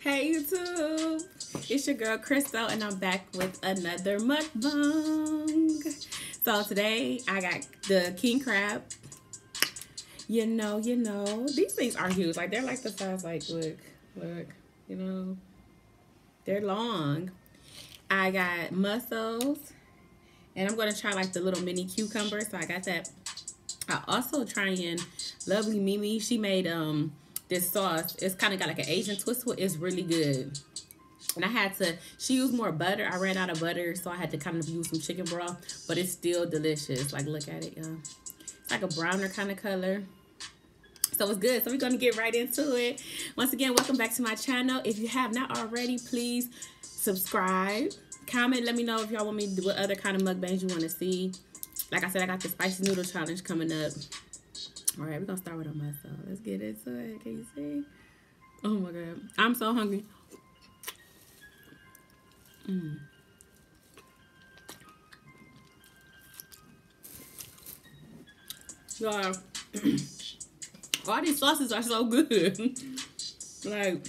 Hey YouTube, it's your girl Chryso and I'm back with another mukbang. So today I got the king crab. You know, these things are huge. Like they're like the size, like look, you know, they're long. I got mussels and I'm gonna try like the little mini cucumber. So I got that. I also trying Lovelymimi. She made this sauce. It's kind of got like an Asian twist to it. It's really good. And she used more butter. I ran out of butter, so I had to kind of use some chicken broth, but it's still delicious. Like, look at it, y'all. It's like a browner kind of color. So it's good. So we're going to get right into it. Once again, welcome back to my channel. If you have not already, please subscribe, comment, let me know if y'all want me to do what other kind of mukbangs you want to see. Like I said, I got the spicy noodle challenge coming up. All right, we're going to start with a mussel. Let's get into it. Can you see? Oh, my God. I'm so hungry. Y'all, all these sauces are so good. Like,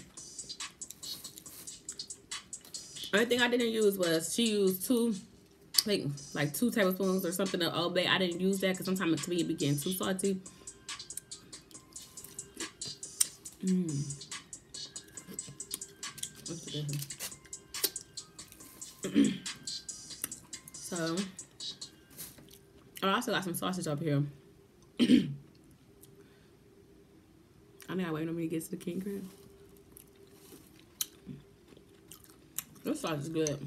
only thing I didn't use was she used two tablespoons or something of Old Bay. I didn't use that because sometimes to me it be getting too salty. What's the difference? So I also got some sausage up here. I mean, I waited on me to get to the king crab. This sauce is good.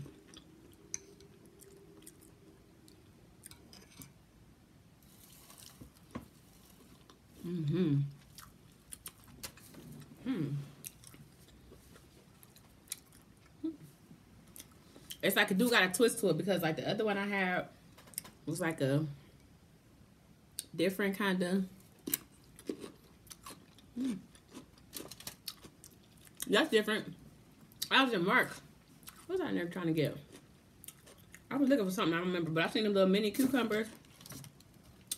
It's like it do got a twist to it because like the other one I had was like a different kind of. That's different. I was in Mark. What was I never trying to get? I was looking for something, I don't remember, but I seen them little mini cucumbers.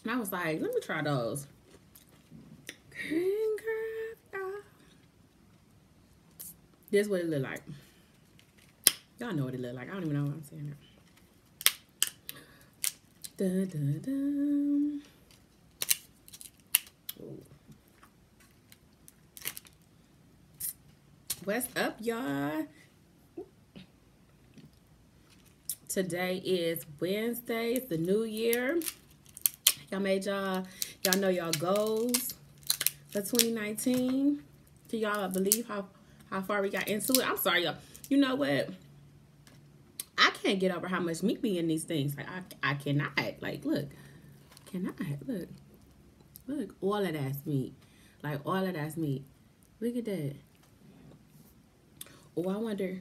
And I was like, let me try those. King crab. This is what it look like. Y'all know what it look like. I don't even know what I'm saying now. Dun, dun, dun. What's up, y'all? Today is Wednesday. It's the new year. Y'all made y'all know y'all goals for 2019. Do y'all believe how far we got into it? I'm sorry, y'all. You know what? I can't get over how much meat be in these things. Like I cannot. Like look, cannot look. All of that's meat. Like all of that's meat. Look at that. Oh, I wonder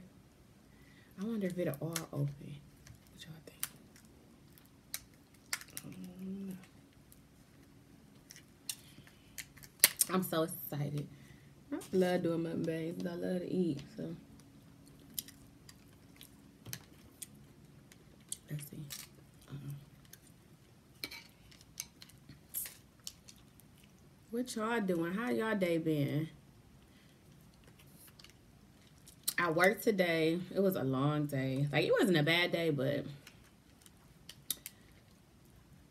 if it'll all open. What y'all think? I'm so excited. I love doing mukbangs. I love to eat. So. Let's see. What y'all doing? How y'all day been? I worked today. It was a long day. Like, it wasn't a bad day, but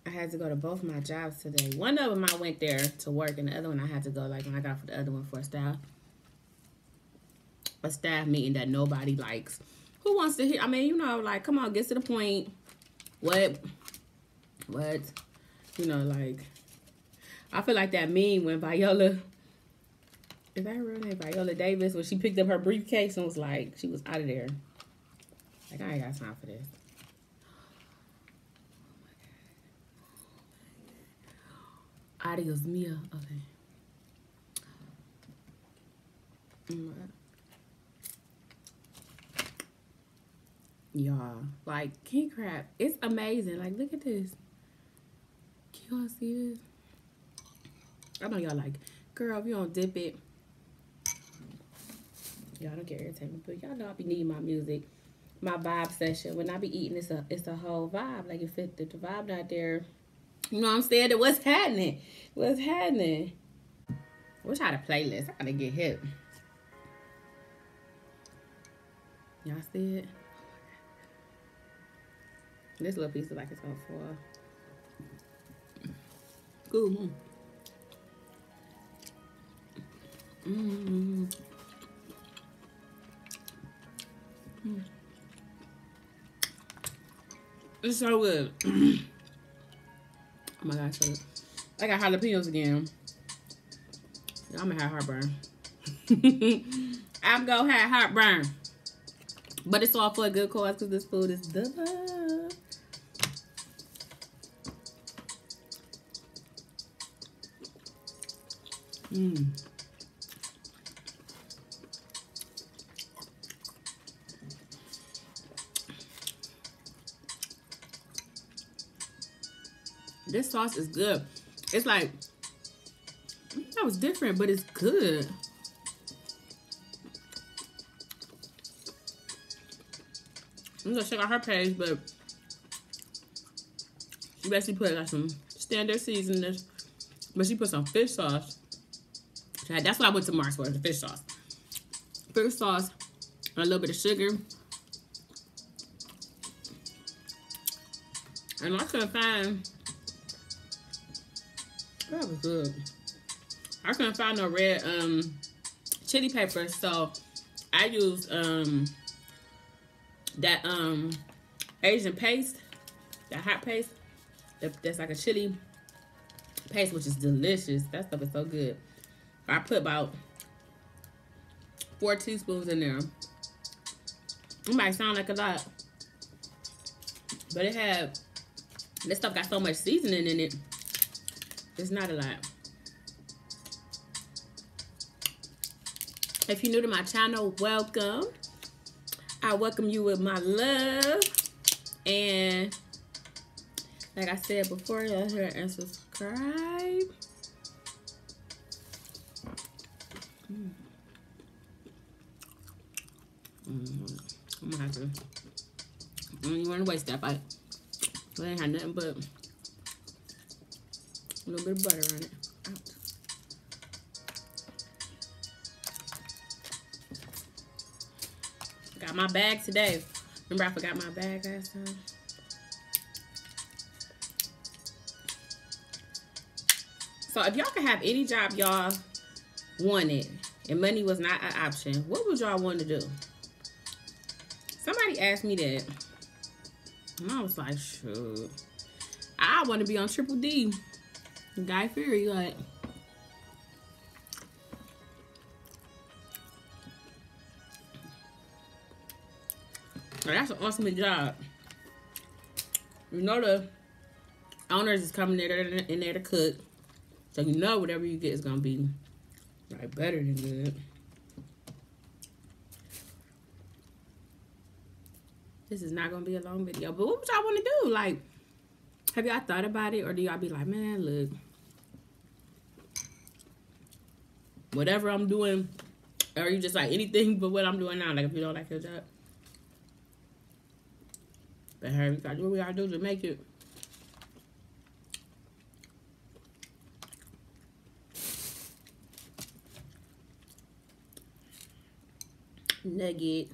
I had to go to both my jobs today. One of them I went there to work, and the other one I had to go, like, when I got for the other one for a staff meeting that nobody likes. Who wants to hear? I mean, you know, like, come on, get to the point. What? You know, like, I feel like that meme when Viola, is that her real name? Viola Davis, when she picked up her briefcase and was like, she was out of there. Like, I ain't got time for this. Oh my God. Adios mia. Okay. Oh my God. Y'all, like king crab, it's amazing. Like, look at this. Can y'all see this? I know y'all like, girl, if you don't dip it, y'all don't get irritated. But y'all know I be needing my music, my vibe session. When I be eating, it's a whole vibe. Like, if the vibe not there, you know what I'm saying? What's happening? What's happening? Wish I had a playlist. I gotta get hip. Y'all see it? This little piece is like it's gonna fall. Ooh. Mmm. Mm. It's so good. Oh my gosh. I got jalapenos again. I'm gonna have heartburn. I'm gonna have heartburn. But it's all for a good cause because this food is the Mmm. This sauce is good. It's like, that was different, but it's good. I'm gonna check out her page, but she basically put like some standard seasonings, but she put some fish sauce. That's what I went to Mars for, the fish sauce. Fish sauce and a little bit of sugar. And I couldn't find, that was good. I couldn't find no red chili pepper, so I used that Asian paste, that hot paste. That's like a chili paste, which is delicious. That stuff is so good. I put about 4 teaspoons in there. It might sound like a lot, but it had, this stuff got so much seasoning in it. It's not a lot. If you're new to my channel, welcome. I welcome you with my love. And like I said before, go ahead and subscribe. I'm gonna have to. You want to waste that bite? I ain't had nothing but a little bit of butter on it. Out. Got my bag today. Remember, I forgot my bag last time. So, if y'all could have any job y'all wanted and money was not an option, what would y'all want to do? Somebody asked me that, and I was like, "Shoot, I want to be on Triple D." Guy Fieri, like, that's an awesome job. You know the owners is coming in there to cook, so you know whatever you get is gonna be like better than good. This is not gonna be a long video, but what would y'all want to do? Like, have y'all thought about it, or do y'all be like, man, look, whatever I'm doing, or you just like anything but what I'm doing now? Like, if you don't like your job, but hey, we gotta do what we gotta do to make it. Nugget.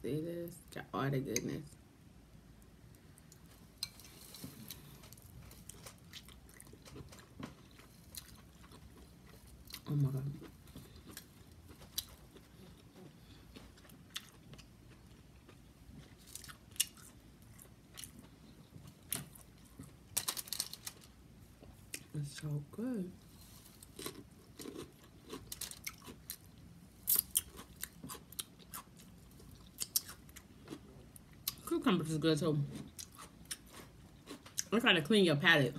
See this? Got all the goodness. Oh my God. It's so good. Cucumbers is good, so I'm trying to clean your palate.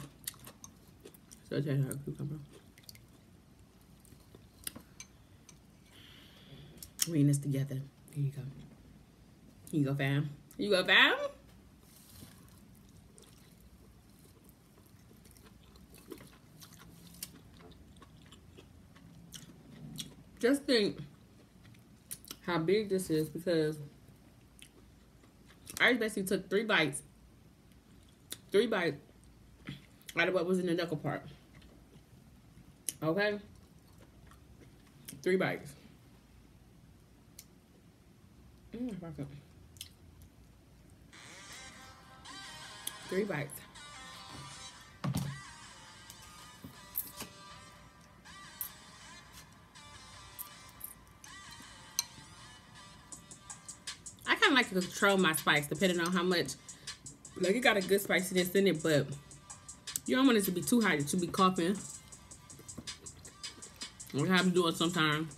So it tastes like a cucumber. We're eating this together. Here you go. Here you go, fam. Here you go, fam. just think how big this is, because I basically took three bites out of what was in the knuckle part. Okay? 3 bites. Fuck up. 3 bites. I kind of like to control my spice depending on how much. Like, it got a good spiciness in it, but you don't want it to be too hot that you be coughing. What have you doing sometimes?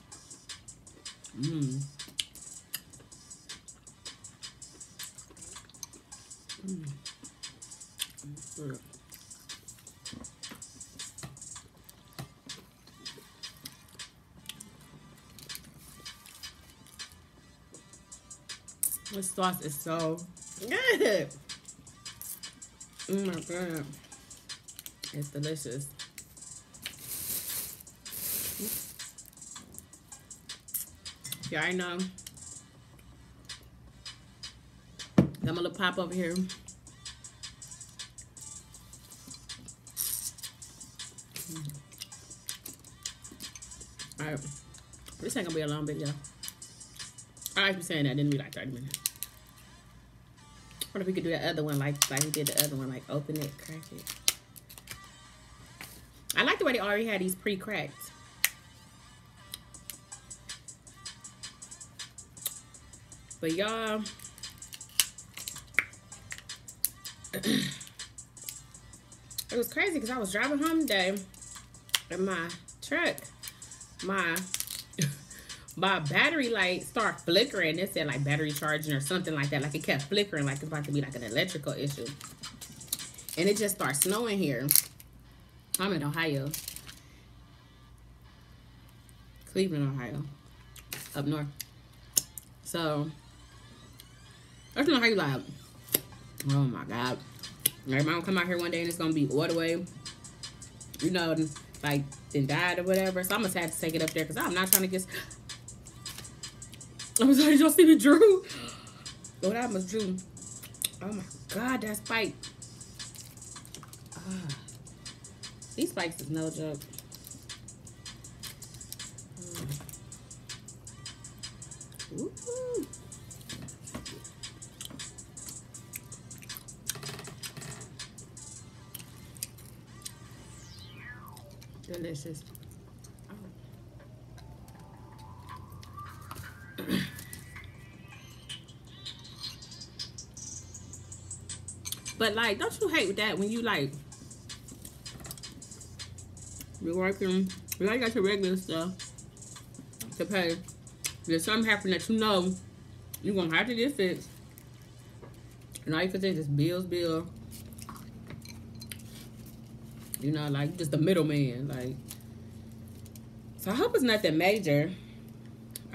This sauce is so good. Oh my god. It's delicious. Yeah, I know. I'm gonna pop over here. Alright. This ain't gonna be a long video. I like you saying that, didn't be like 30 minutes. What if we could do the other one like we did the other one, like open it, crack it. I like the way they already had these pre-cracked. But y'all, it was crazy because I was driving home today and my truck, my battery light started flickering. It said like battery charging or something like that. Like it kept flickering, like it's about to be like an electrical issue. And it just started snowing here. I'm in Ohio. Cleveland, Ohio. Up north. So, I don't know how you like, oh my God. Like, I'm gonna come out here one day and it's gonna be all the way, you know, like, then died or whatever. So, I'm gonna have to take it up there because I'm not trying to get. I'm sorry, y'all see me drew? Oh, that must drew. Oh my God, that spike. These spikes is no joke. Ooh. Delicious. Oh. But like, don't you hate that when you like you're working, you like got your regular stuff to pay. There's something happened that you know you're going to have to get fixed. And all you can think is bills. You know, like, just the middleman. Like, so I hope it's nothing major.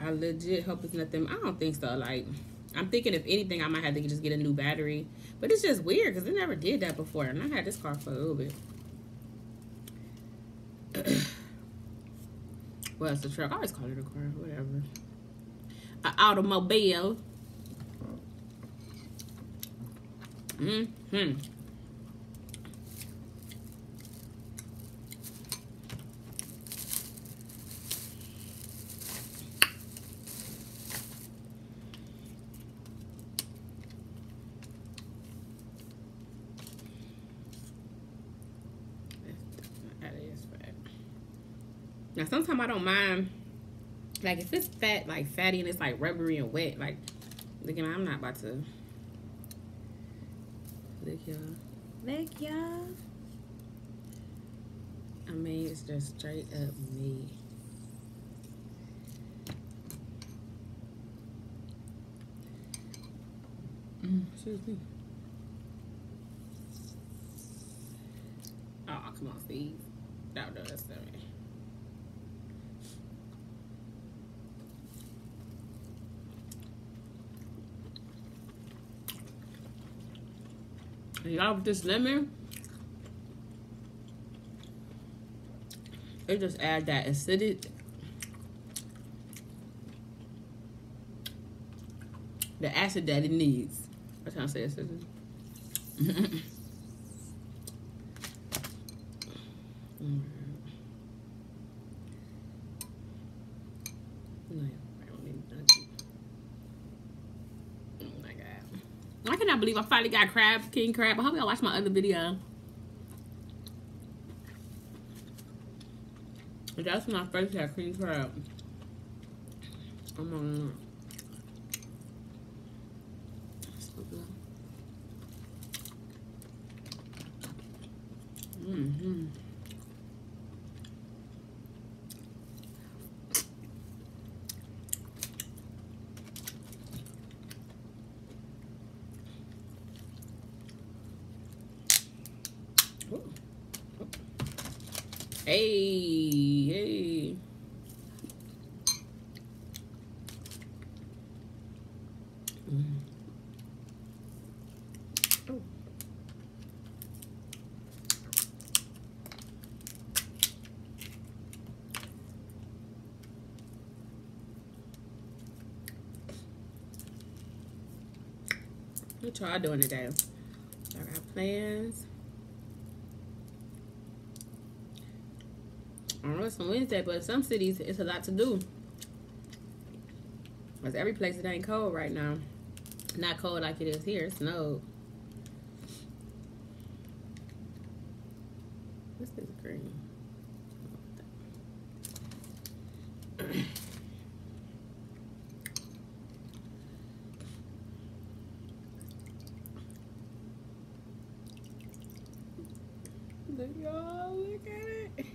I legit hope it's nothing. I don't think so. Like, I'm thinking if anything, I might have to just get a new battery. But it's just weird because I never did that before. And I had this car for a little bit. Well, it's a truck. I always call it a car. Whatever. An automobile. Now, sometimes I don't mind, like, if it's fat, like, fatty and it's, like, rubbery and wet, like, look, you know, I'm not about to, look, y'all, I mean, it's just straight up me. Excuse me. Oh, come on, Steve. No, that's not me. Y'all, with this lemon, it just adds that acidity, the acid that it needs. What time I say it? I cannot believe I finally got crab, king crab. I hope y'all watched my other video. That's when I first had king crab. Oh my God. That's so good. Mm-hmm. Hey, hey. Oh. What y'all doing today? Y'all got plans? I don't know, it's on Wednesday, but in some cities, it's a lot to do. Because every place, it ain't cold right now. Not cold like it is here. It snowed. This is green. Look, y'all, look at it.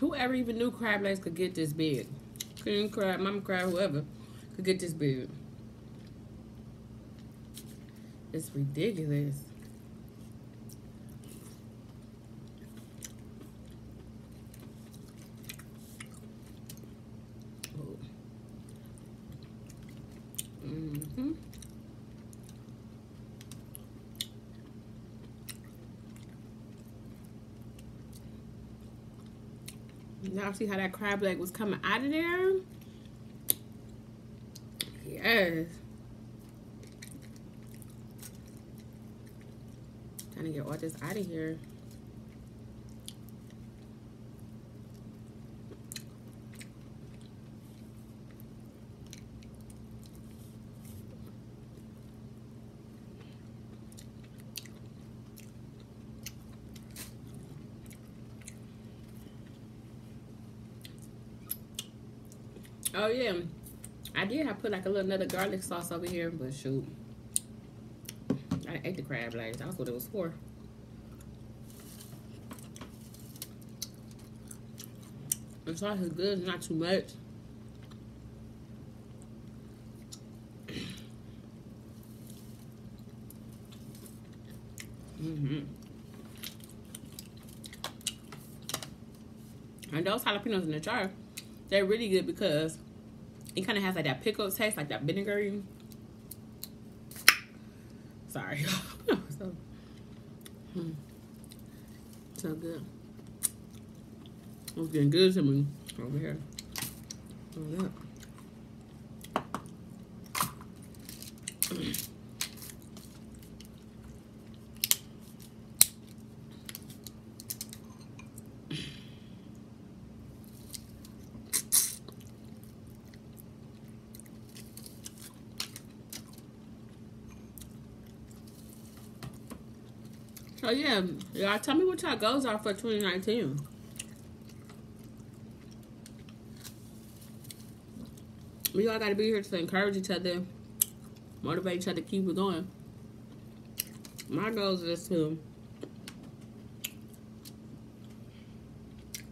Whoever even knew crab legs could get this big. King crab, mama crab, whoever. Get this big. It's ridiculous. Y'all see how that crab leg was coming out of there? Yes. Trying to get all this out of here. Oh yeah. I did. I put like a little another garlic sauce over here, but shoot, I ate the crab legs. That's what it was for. The sauce is good, not too much. Mm-hmm. And those jalapenos in the jar, they're really good because it kind of has like that pickle taste, like that vinegary. Sorry. So good. It was getting good to me over here. Look. Oh yeah, y'all tell me what y'all goals are for 2019. We all gotta be here to encourage each other, motivate each other, keep it going. My goals is to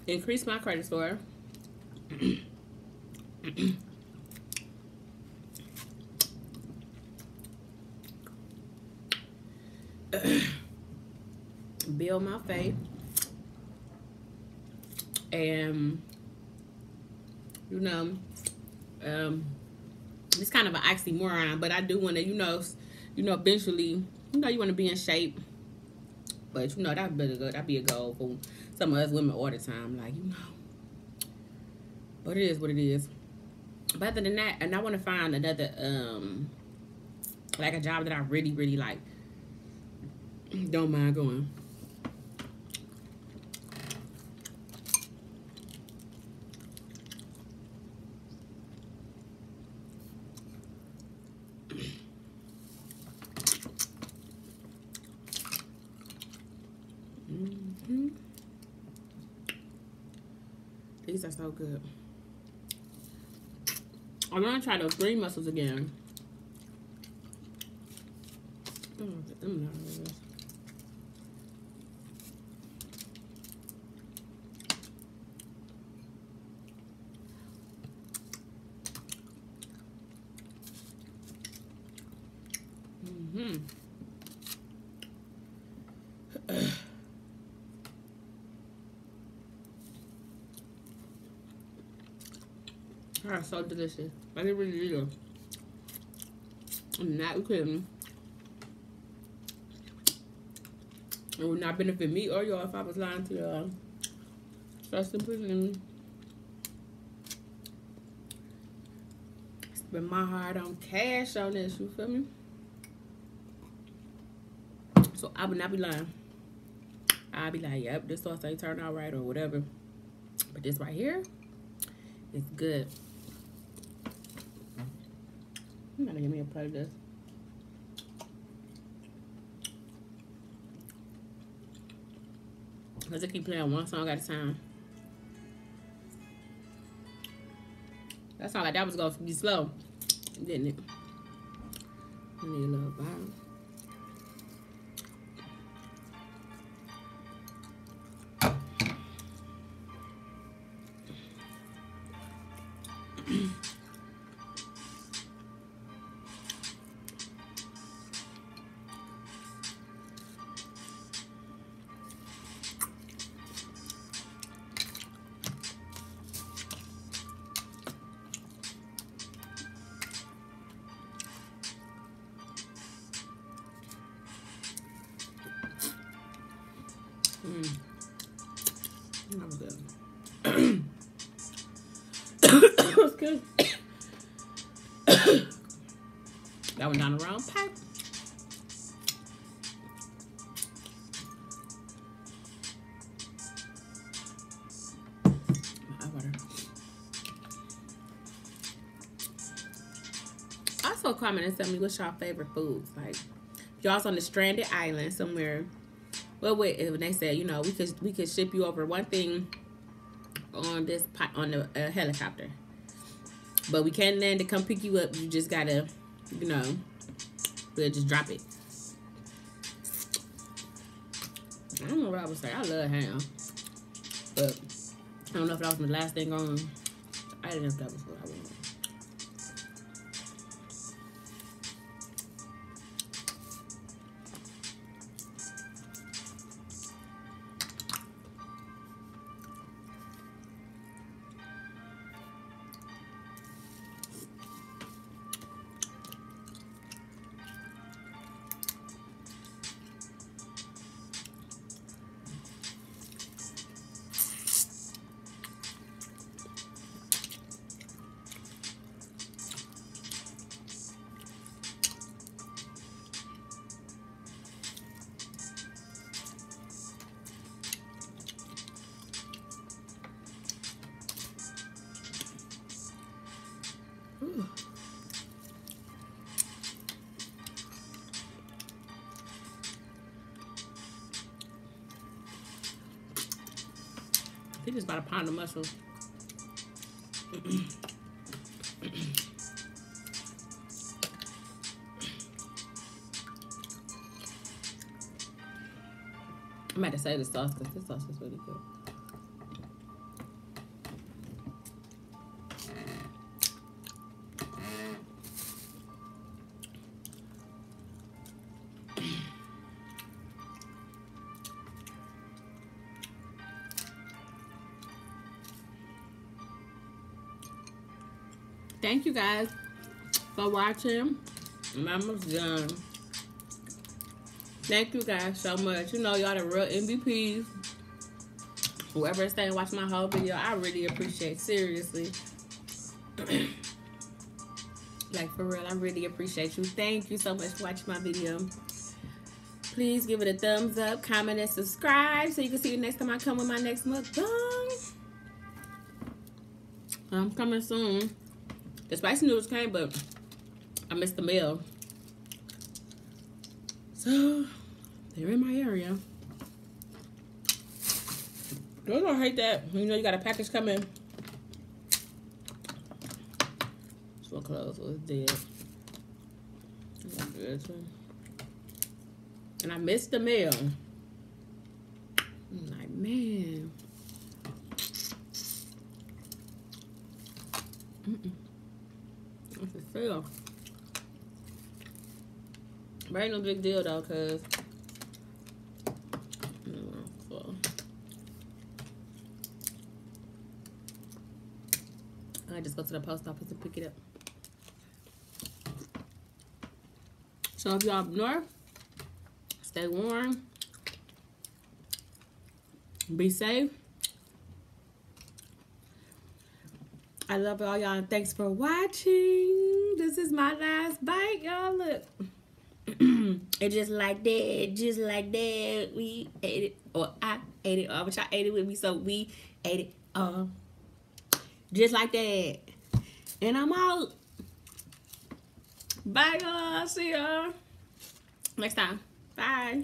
increase my credit score, build my faith, and you know, it's kind of an oxymoron, but I do want to, you know, eventually, you want to be in shape, but that'd be a goal for some of us women all the time, like, but it is what it is. But other than that, and I want to find another, like a job that I really, really like. Don't mind going. These are so good. I'm gonna try those green mussels again. I'm not nervous. So delicious. Like, it really is. I'm not kidding. It would not benefit me or y'all if I was lying to y'all. Trust and believe in me. Spend my heart on cash on this, you feel me? So I would not be lying. I'd be like, yep, this sauce ain't turned out right or whatever. But this right here is good. You gotta give me a plate of this. Because I keep playing one song at a time. That sound like that was going to be slow, didn't it? I need a little bottle. That was good. That was good. That went down the wrong pipe. My water. Also comment and tell me what's y'all favorite foods. Like, y'all's on the stranded island somewhere. Well, wait. When they said, we could ship you over one thing on this on the helicopter, but we can't land to come pick you up. You just gotta, we'll just drop it. I don't know what I would say. I love ham, but I don't know if that was my last thing on. I didn't know if that was what I wanted. I think it's about a pound of mussels. I'm about to save the sauce because this sauce is really good. Thank you guys for watching. Mama's done. Thank you guys so much. You know, y'all the real MVPs. Whoever is staying watching my whole video, I really appreciate. Seriously. Like, for real, I really appreciate you. Thank you so much for watching my video. Please give it a thumbs up, comment, and subscribe so you can see you next time I come with my next mukbang. I'm coming soon. The spicy noodles came, but I missed the mail. So, they're in my area. They don't hate that. You know, you got a package coming. So close was dead. And I missed the mail. I'm like, man. What's the feel? But ain't no big deal though, cause I just go to the post office and pick it up. So if y'all up north, stay warm, be safe. I love all y'all and thanks for watching. This is my last bite, y'all. Look, it just like that. We ate it, or I ate it all, but y'all ate it with me, so we ate it all. Just like that. And I'm out. Bye, y'all. See y'all next time. Bye.